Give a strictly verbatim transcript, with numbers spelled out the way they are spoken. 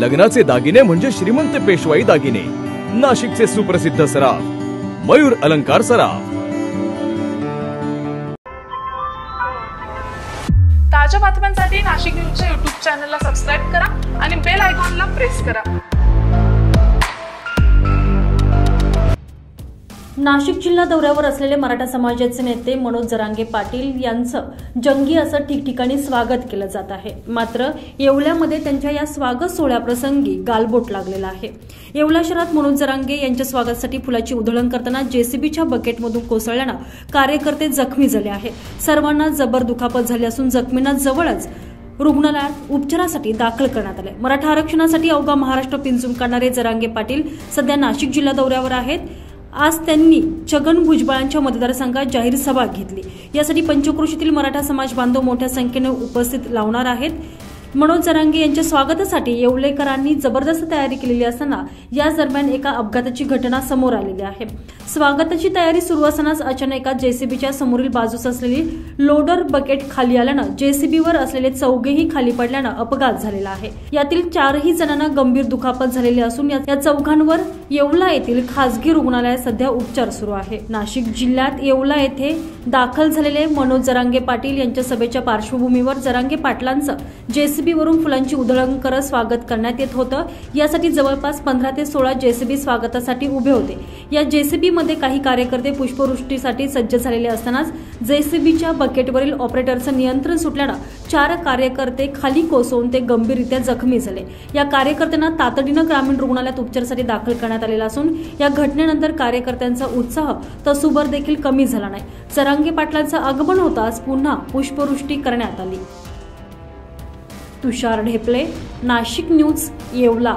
लग्नाचे दागिने म्हणजे श्रीमंत पेशवाई दागिने, नाशिकचे सुप्रसिद्ध सराफ मयूर अलंकार सराफ। ताज्या बातम्यांसाठी नाशिक न्यूजच्या यूट्यूब चॅनलला सबस्क्राइब करा आणि बेल आयकॉनला प्रेस करा। नाशिक जिल्हा दौऱ्यावर असलेले मराठा समाजाचे नेते मनोज जरांगे पाटील यांचं जंगी असं ठिकठिकाणी स्वागत केलं जात आहे। मात्र येवल्यामध्ये त्यांच्या या स्वागत सोहळ्याप्रसंगी गालबोट लागलेला आहे। येवला शहरात मनोज जरांगे यांच्या स्वागतासाठी फुलाची उधळण करताना जेसीबीच्या बकेटमधून कोसळल्यानं कार्यकर्ते जखमी झाले आहेत। सर्वांना जबर दुखापत झाली असून जखमींना जवळच रुग्णालयात उपचारासाठी दाखल करण्यात आले। मराठा आरक्षणासाठी अवघा महाराष्ट्र पिंजून काढणारे जरांगे पाटील सध्या नाशिक जिल्हा दौऱ्यावर आहेत। आज त्यांनी छगन भुजबळांच्या मतदारसंघात जाहीर सभा घेतली। यासाठी पंचक्रोशीतील मराठा समाज बांधव मोठ्या संख्येने उपस्थित लावणार आहेत। मनोज जरांगे यांच्या स्वागतासाठी येवलेकरांनी जबरदस्त तयारी केलेली असताना याच दरम्यान एका अपघाताची घटना समोर आलेली आहे। स्वागताची तयारी सुरू असतानाच अचानक एका जेसीबीच्या समोरील बाजूस असलेली लोडर बकेट खाली आल्यानं जेसीबीवर असलेले चौघेही खाली पडल्यानं अपघात झालेला आहे। यातील चारही जणांना गंभीर दुखापत झालेली असून या चौघांवर येवला येथील खासगी रुग्णालयात सध्या उपचार सुरू आहे। नाशिक जिल्ह्यात येवला येथे दाखल झालेले मनोज जरांगे पाटील यांच्या सभेच्या पार्श्वभूमीवर जरांगे पाटलांचं जेसीबीवरून फुलांची उधळण करत स्वागत करण्यात येत होतं। यासाठी जवळपास पंधरा ते सोळा जेसीबी स्वागतासाठी उभे होते। या जेसीबी मध्ये काही कार्यकर्ते पुष्पवृष्टीसाठी सज्ज झालेले असतानाच जेसीबीच्या बकेटवरील ऑपरेटरचं नियंत्रण सुटल्यानं चार कार्यकर्ते खाली कोसळून ते गंभीररित्या जखमी झाले। या कार्यकर्त्यांना तातडीनं ग्रामीण रुग्णालयात उपचारासाठी दाखल करण्यात आलेला असून या घटनेनंतर कार्यकर्त्यांचा उत्साह तसूभर देखील कमी झाला नाही। जरांगे पाटलांचं आगमन होताच पुन्हा पुष्पवृष्टी करण्यात आली। तुषार ढेपले, नाशिक न्यूज, येवला।